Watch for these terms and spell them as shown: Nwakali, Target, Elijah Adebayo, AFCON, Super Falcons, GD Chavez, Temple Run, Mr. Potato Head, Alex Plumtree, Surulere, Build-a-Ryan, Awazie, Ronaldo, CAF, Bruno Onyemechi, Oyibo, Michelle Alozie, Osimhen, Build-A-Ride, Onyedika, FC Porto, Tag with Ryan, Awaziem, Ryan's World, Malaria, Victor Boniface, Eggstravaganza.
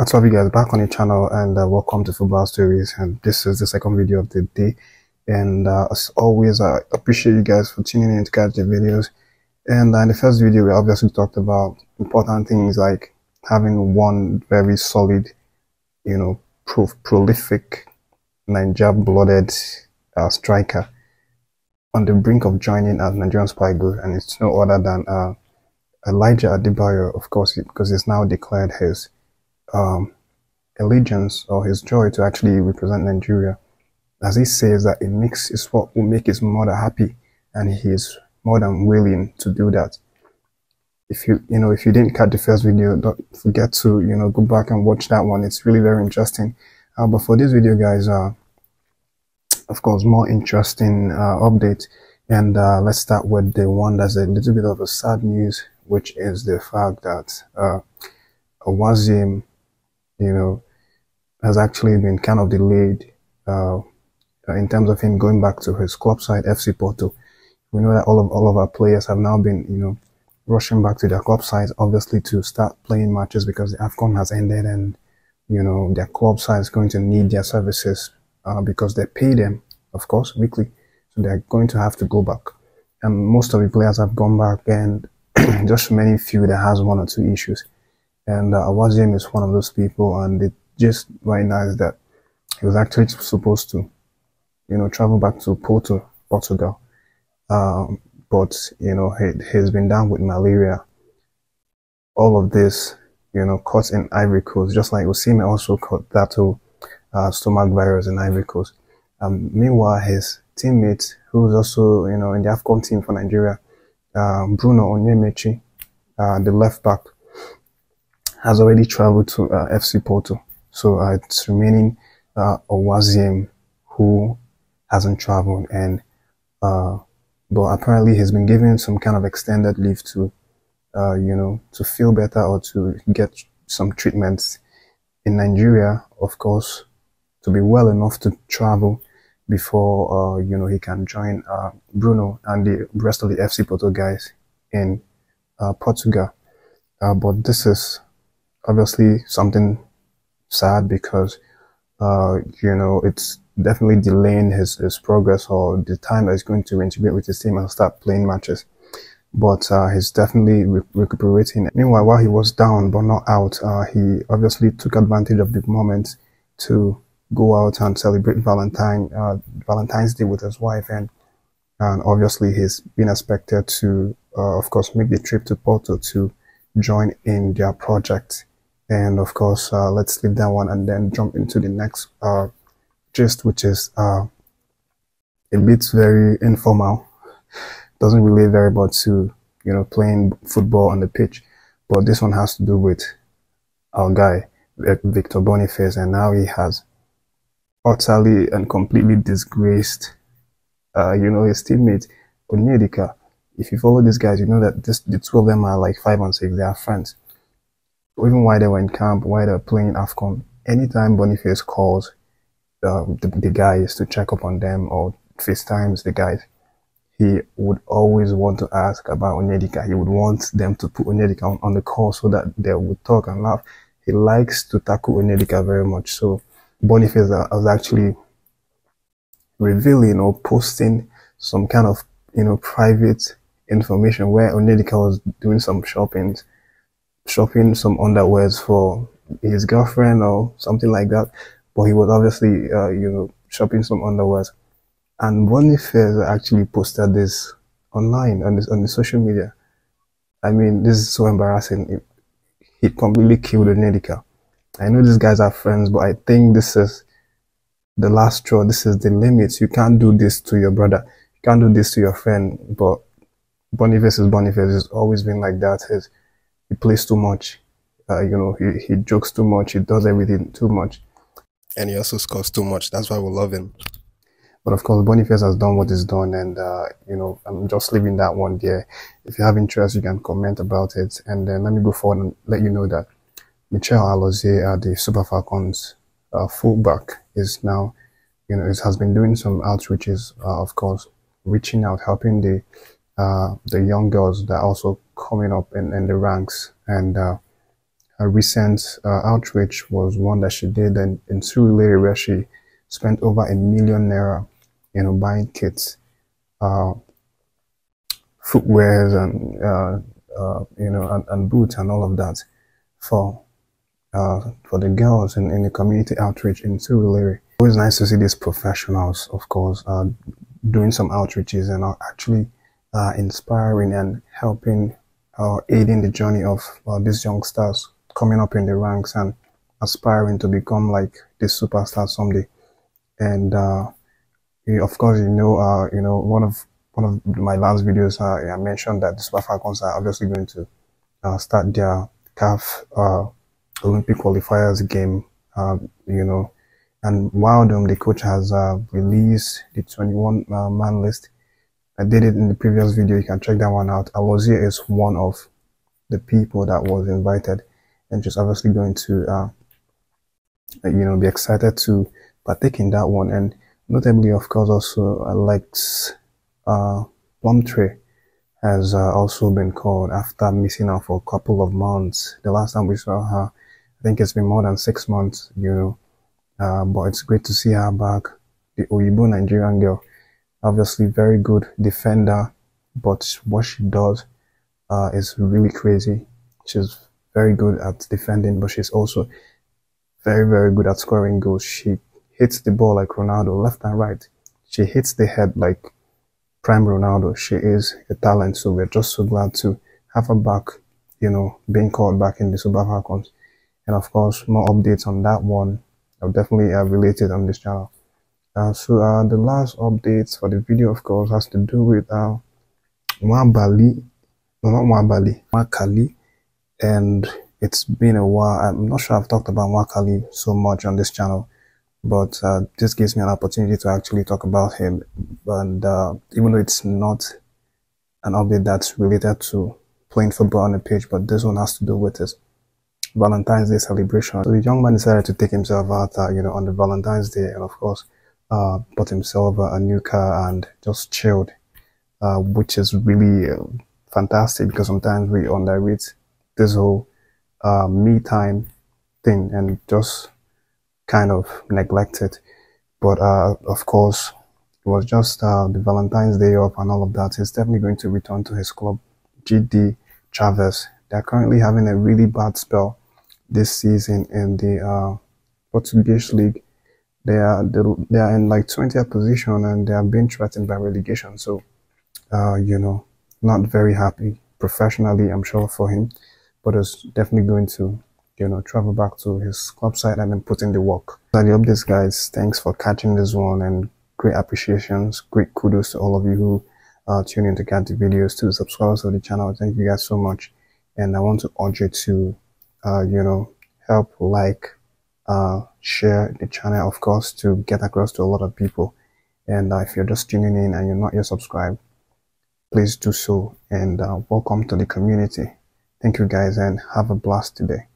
What's up, you guys? Back on the channel, and welcome to Football Stories. And this is the second video of the day. And as always, I appreciate you guys for tuning in to catch the videos. And in the first video, we obviously talked about important things like having one very solid, you know, prolific Niger-blooded striker on the brink of joining as Nigerian spy goal, and it's no other than Elijah Adebayo, of course, because he's now declared his allegiance or his joy to actually represent Nigeria, as he says that it makes is what will make his mother happy, and he is more than willing to do that. If you didn't catch the first video, don't forget to go back and watch that one. It's really very interesting. But for this video, guys, of course, more interesting update, and let's start with the one that's a little bit of a sad news, which is the fact that Awaziem, has actually been kind of delayed in terms of him going back to his club side, FC Porto. We know that all of our players have now been, rushing back to their club sides, obviously, to start playing matches because the AFCON has ended, and, their club side is going to need their services because they pay them, of course, weekly. So they're going to have to go back. And most of the players have gone back, and just many few that has one or two issues. And Awaziem is one of those people, and it just right now is that he was actually supposed to, travel back to Porto, Portugal. But, he's been down with malaria. All of this, caught in Ivory Coast, just like Osimhen also caught that stomach virus in Ivory Coast. Meanwhile, his teammate, who's also, in the AFCON team for Nigeria, Bruno Onyemechi, the left back, has already traveled to FC Porto. So it's remaining Awaziem who hasn't traveled, and but apparently he's been given some kind of extended leave to to feel better or to get some treatments in Nigeria, of course, to be well enough to travel before he can join Bruno and the rest of the FC Porto guys in Portugal. But this is obviously something sad because, it's definitely delaying his progress or the time that he's going to integrate with his team and start playing matches. But he's definitely recuperating. Meanwhile, while he was down but not out, he obviously took advantage of the moment to go out and celebrate Valentine's Day with his wife. And obviously, he's been expected to, of course, make the trip to Porto to join in their project. And of course, let's leave that one and then jump into the next gist, which is a bit very informal. Doesn't relate very much to, playing football on the pitch. But this one has to do with our guy, Victor Boniface. And now he has utterly and completely disgraced, his teammate, Onyedika. If you follow these guys, you know that the two of them are like 5 and 6. They are friends. Even while they were in camp, while they were playing AFCON, anytime Boniface calls the guys to check up on them or FaceTimes the guys, he would always want to ask about Onyedika. He would want them to put Onyedika on the call so that they would talk and laugh. He likes to tackle Onyedika very much. So Boniface was actually revealing or posting some kind of, private information where Onyedika was doing some shopping some underwears for his girlfriend or something like that, but he was obviously shopping some underwears, and Boniface actually posted this online on the social media. I mean, this is so embarrassing. He completely killed Onyedika. I know these guys are friends, but I think this is the last straw. This is the limit. You can't do this to your brother. You can't do this to your friend. But Boniface has always been like that. He plays too much, he jokes too much, he does everything too much. And he also scores too much. That's why we love him. But of course, Boniface has done what he's done, and, I'm just leaving that one there. If you have interest, you can comment about it. And then let me go forward and let you know that Michelle Alozie, the Super Falcons fullback, is now, has been doing some outreaches, of course, reaching out, helping the young girls that are also coming up in the ranks, and her recent outreach was one that she did in Surulere, where she spent over ₦1 million, you know, buying kits, footwears and, you know, and boots and all of that for the girls in the community outreach in Surulere. Always nice to see these professionals, of course, doing some outreaches and are actually inspiring and helping or aiding the journey of these youngsters coming up in the ranks and aspiring to become like this superstar someday. And of course, you know, one of my last videos, I mentioned that the Super Falcons are obviously going to start their CAF Olympic qualifiers game, you know. And while the coach has released the 21-man list, I did it in the previous video. You can check that one out. Awazie is one of the people that was invited, and she's obviously going to, you know, be excited to partake in that one. And notably, of course, also Alex Plumtree has also been called after missing out for a couple of months. The last time we saw her, I think it's been more than 6 months, you know. But it's great to see her back. The Oyibo Nigerian girl, obviously very good defender, but what she does is really crazy. She's very good at defending, but she's also very, very good at scoring goals. She hits the ball like Ronaldo, left and right. She hits the head like prime Ronaldo. She is a talent, so we're just so glad to have her back, you know, being called back in the Super Falcons. And of course, more updates on that one. I've definitely related on this channel. So the last updates for the video, of course, has to do with Nwakali, and it's been a while. I'm not sure I've talked about Nwakali so much on this channel, but this gives me an opportunity to actually talk about him. And even though it's not an update that's related to playing football on the pitch, but this one has to do with his Valentine's Day celebration. So the young man decided to take himself out, you know, on the Valentine's Day, and of course, bought himself a new car and just chilled, which is really fantastic, because sometimes we underrate this whole me time thing and just kind of neglect it. But of course, it was just the Valentine's Day off and all of that. He's definitely going to return to his club, GD Chavez. They're currently having a really bad spell this season in the Portuguese league. They are in like 20th position, and they are being threatened by relegation. So, you know, not very happy professionally, I'm sure, for him, but is definitely going to, you know, travel back to his club side and then put in the work. So the updates, guys, thanks for catching this one, and great appreciations, great kudos to all of you who tune in to catch the videos, to the subscribers of the channel. Thank you guys so much. And I want to urge you to, you know, help like, share the channel, of course, to get across to a lot of people. And if you're just tuning in and you're not yet subscribed, please do so. And welcome to the community. Thank you guys, and have a blast today.